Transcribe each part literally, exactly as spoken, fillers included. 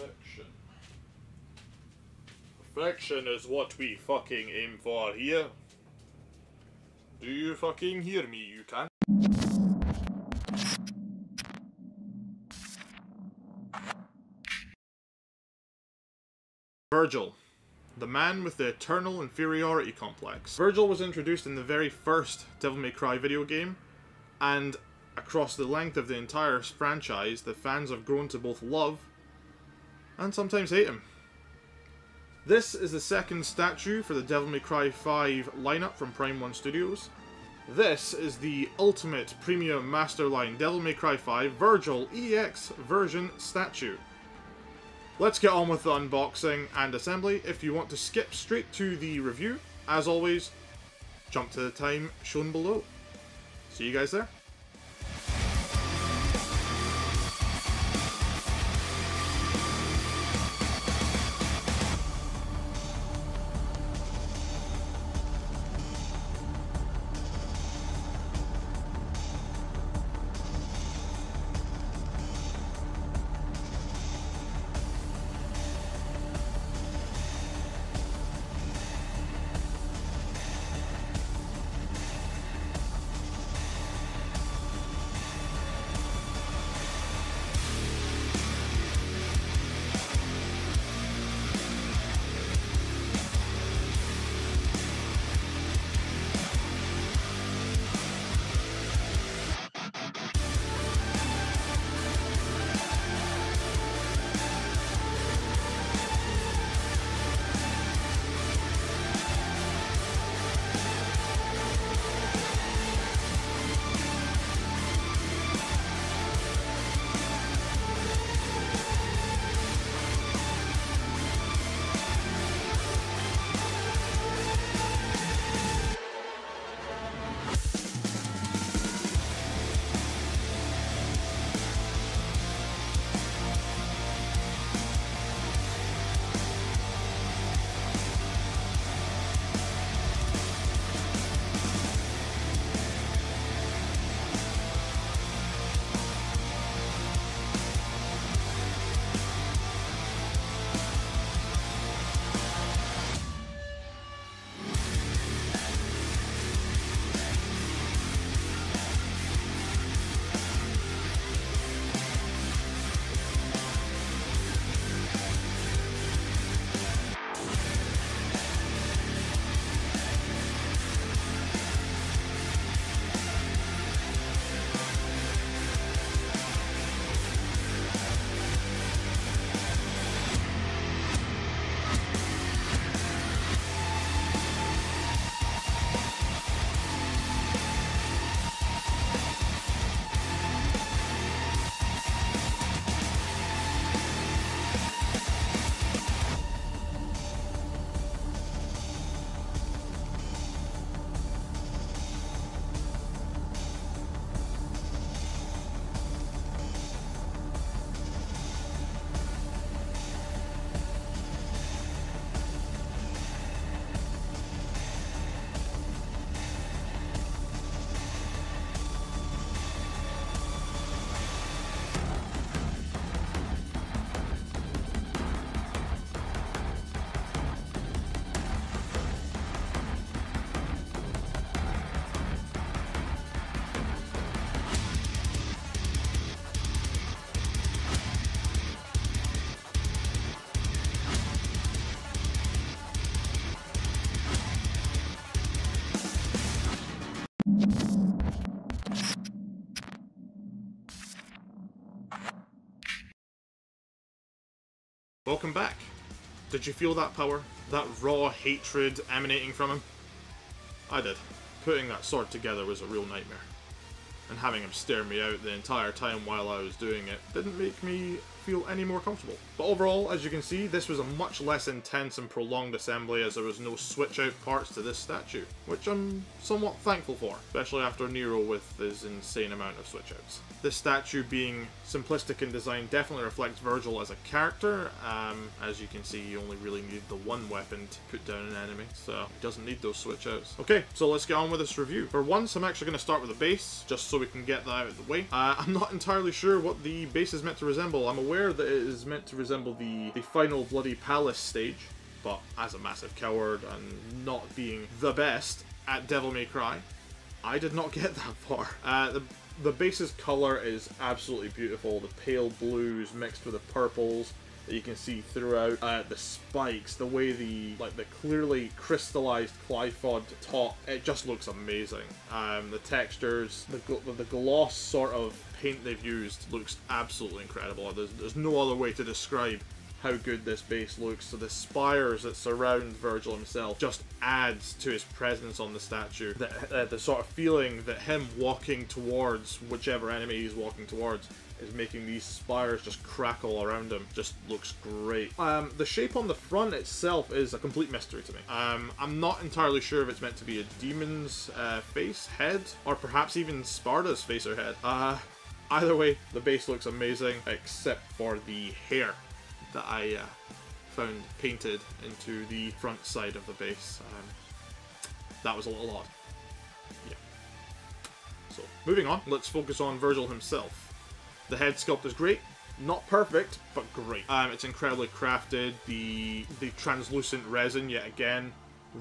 perfection. Perfection is what we fucking aim for here. Do you fucking hear me, you cunt? Vergil, the man with the eternal inferiority complex. Vergil was introduced in the very first Devil May Cry video game, and across the length of the entire franchise, the fans have grown to both love and sometimes hate him. This is the second statue for the Devil May Cry five lineup from Prime one Studios. This is the ultimate premium masterline Devil May Cry five Vergil E X version statue. Let's get on with the unboxing and assembly. If you want to skip straight to the review, as always, jump to the time shown below. See you guys there. Welcome back. Did you feel that power? That raw hatred emanating from him? I did. Putting that sword together was a real nightmare. And having him stare me out the entire time while I was doing it didn't make me feel any more comfortable. But overall, as you can see, this was a much less intense and prolonged assembly as there was no switch out parts to this statue, which I'm somewhat thankful for, especially after Nero with his insane amount of switch outs. This statue being simplistic in design definitely reflects Vergil as a character. Um, as you can see, he only really needed the one weapon to put down an enemy, so he doesn't need those switch outs. Okay, so let's get on with this review. For once, I'm actually going to start with the base, just so we can get that out of the way. Uh, I'm not entirely sure what the base is meant to resemble. I'm aware aware that it is meant to resemble the, the final Bloody Palace stage, but as a massive coward and not being the best at Devil May Cry, I did not get that far. Uh, the, the base's colour is absolutely beautiful, the pale blues mixed with the purples that you can see throughout, uh, the spikes, the way the like the clearly crystallized Clyphod top, it just looks amazing. Um, the textures, the, gl the gloss sort of paint they've used looks absolutely incredible. There's, there's no other way to describe how good this base looks. So the spires that surround Vergil himself just adds to his presence on the statue. The, uh, the sort of feeling that him walking towards whichever enemy he's walking towards is making these spires just crackle around him just looks great. Um, the shape on the front itself is a complete mystery to me. Um, I'm not entirely sure if it's meant to be a demon's uh, face, head, or perhaps even Sparta's face or head. Uh, either way, the base looks amazing, except for the hair that I uh, found painted into the front side of the base. Um, that was a little odd. Yeah. So, moving on, let's focus on Vergil himself. The head sculpt is great. Not perfect, but great. Um, it's incredibly crafted. The, the translucent resin, yet again,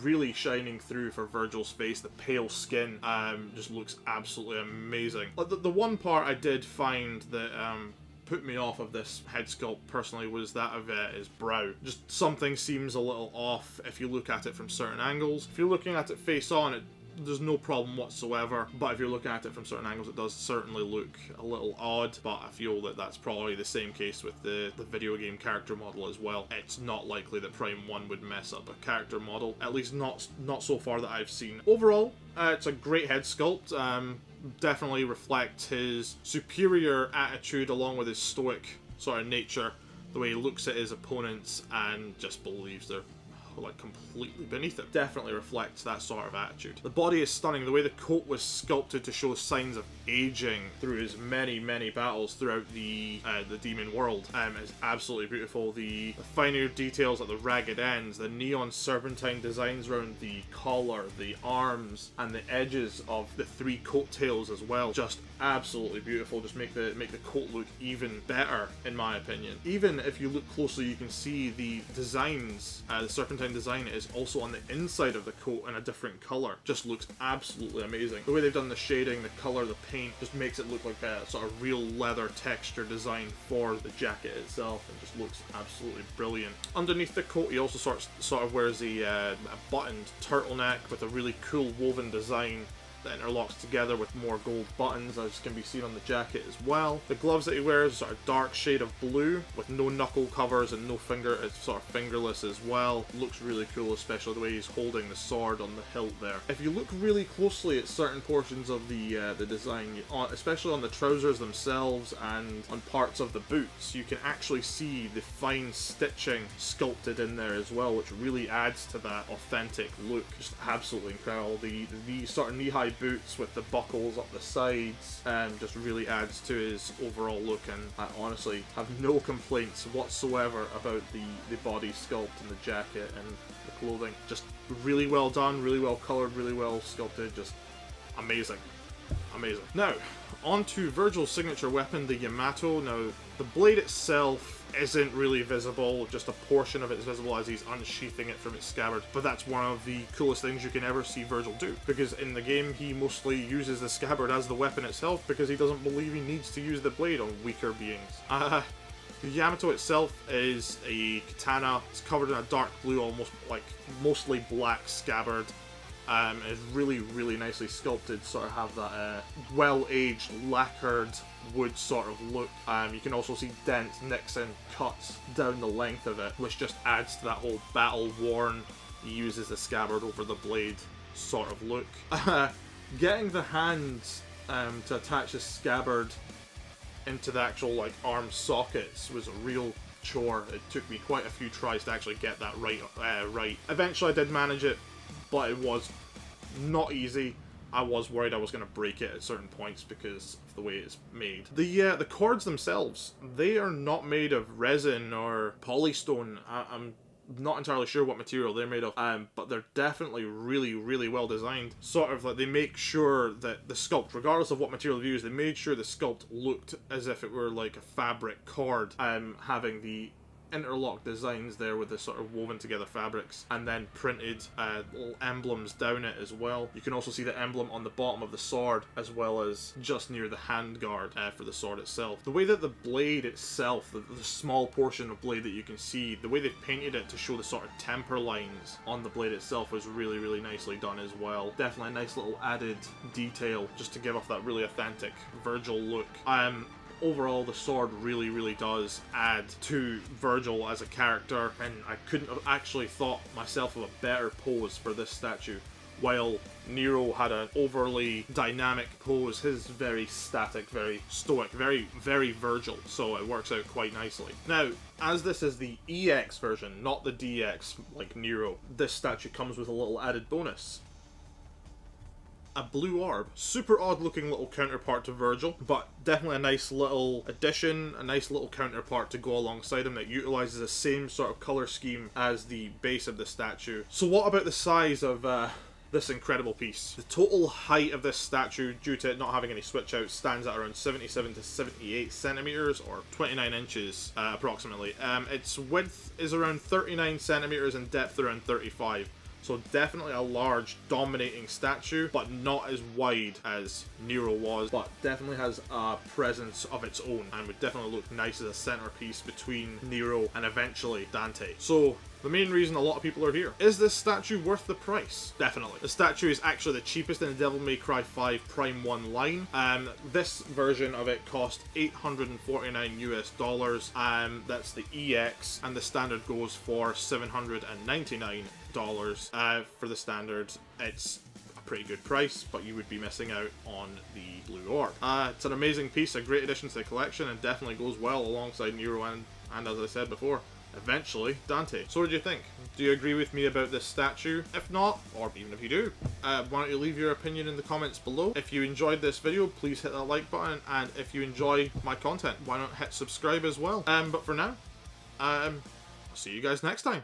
really shining through for Vergil's face. The pale skin um, just looks absolutely amazing. The, the one part I did find that um, put me off of this head sculpt personally was that of uh, his brow. Just something seems a little off if you look at it from certain angles. If you're looking at it face on, it there's no problem whatsoever, but if you're looking at it from certain angles, it does certainly look a little odd, but I feel that that's probably the same case with the, the video game character model as well. It's not likely that Prime one would mess up a character model, at least not, not so far that I've seen. Overall, uh, it's a great head sculpt. Um, definitely reflects his superior attitude along with his stoic sort of nature, the way he looks at his opponents and just believes they're like completely beneath it. Definitely reflects that sort of attitude. The body is stunning. The way the coat was sculpted to show signs of aging through his many, many battles throughout the uh, the demon world um, is absolutely beautiful. The, the finer details at the ragged ends, the neon serpentine designs around the collar, the arms, and the edges of the three coattails as well, just absolutely beautiful. Just make the make the coat look even better, in my opinion. Even if you look closely, you can see the designs, uh, the serpentine design is also on the inside of the coat in a different color. Just looks absolutely amazing. The way they've done the shading, the color, the paint just makes it look like a sort of real leather texture design for the jacket itself, and just looks absolutely brilliant. Underneath the coat, he also sort of, sort of wears a, uh, a buttoned turtleneck with a really cool woven design that interlocks together with more gold buttons, as can be seen on the jacket as well. The gloves that he wears are a dark shade of blue with no knuckle covers and no finger, it's sort of fingerless as well. Looks really cool, especially the way he's holding the sword on the hilt there. If you look really closely at certain portions of the uh, the design, especially on the trousers themselves and on parts of the boots, you can actually see the fine stitching sculpted in there as well, which really adds to that authentic look. Just absolutely incredible. The, the, the sort of knee-high boots with the buckles up the sides and um, just really adds to his overall look, and I honestly have no complaints whatsoever about the, the body sculpt and the jacket and the clothing. Just really well done, really well coloured, really well sculpted, just amazing. Amazing. Now, on to Vergil's signature weapon, the Yamato. Now, the blade itself isn't really visible, just a portion of it is visible as he's unsheathing it from his scabbard, but that's one of the coolest things you can ever see Vergil do, because in the game he mostly uses the scabbard as the weapon itself because he doesn't believe he needs to use the blade on weaker beings. Uh, the Yamato itself is a katana. It's covered in a dark blue, almost like mostly black scabbard. Um, it's really, really nicely sculpted, sort of have that uh, well-aged, lacquered wood sort of look. Um, you can also see dents, nicks and cuts down the length of it, which just adds to that whole battle-worn, he uses the scabbard over the blade sort of look. Uh, getting the hands um, to attach the scabbard into the actual like arm sockets was a real chore. It took me quite a few tries to actually get that right. Uh, right. Eventually I did manage it, but it was not easy. I was worried I was going to break it at certain points because of the way it's made. The uh, the cords themselves, they are not made of resin or polystone. I I'm not entirely sure what material they're made of, um, but they're definitely really, really well designed. Sort of like they make sure that the sculpt, regardless of what material they use, they made sure the sculpt looked as if it were like a fabric card, um, having the interlock designs there with the sort of woven together fabrics, and then printed uh, little emblems down it as well. You can also see the emblem on the bottom of the sword, as well as just near the handguard uh, for the sword itself. The way that the blade itself, the, the small portion of blade that you can see, the way they've painted it to show the sort of temper lines on the blade itself was really, really nicely done as well. Definitely a nice little added detail just to give off that really authentic Vergil look. Um, Overall, the sword really, really does add to Vergil as a character, and I couldn't have actually thought myself of a better pose for this statue. While Nero had an overly dynamic pose, his very static, very stoic, very, very Vergil, so it works out quite nicely. Now, as this is the E X version, not the D X like Nero, this statue comes with a little added bonus. A blue orb. Super odd looking little counterpart to Vergil, but definitely a nice little addition, a nice little counterpart to go alongside him that utilizes the same sort of color scheme as the base of the statue. So what about the size of uh, this incredible piece? The total height of this statue, due to it not having any switch out, stands at around seventy-seven to seventy-eight centimeters, or twenty-nine inches uh, approximately. Um, its width is around thirty-nine centimeters and depth around thirty-five. So definitely a large, dominating statue, but not as wide as Nero was, but definitely has a presence of its own and would definitely look nice as a centerpiece between Nero and eventually Dante. So the main reason a lot of people are here. Is this statue worth the price? Definitely. The statue is actually the cheapest in the Devil May Cry five Prime one line. Um, this version of it cost eight hundred forty-nine US dollars. Um, that's the E X, and the standard goes for seven hundred ninety-nine dollars. Uh, for the standard, it's a pretty good price, but you would be missing out on the blue orb. Uh, it's an amazing piece, a great addition to the collection, and definitely goes well alongside Nero and, and as I said before, eventually Dante. So what do you think? Do you agree with me about this statue? If not, or even if you do, uh, why don't you leave your opinion in the comments below. If you enjoyed this video, please hit that like button, and if you enjoy my content, why not hit subscribe as well. Um, but for now, um, I'll see you guys next time.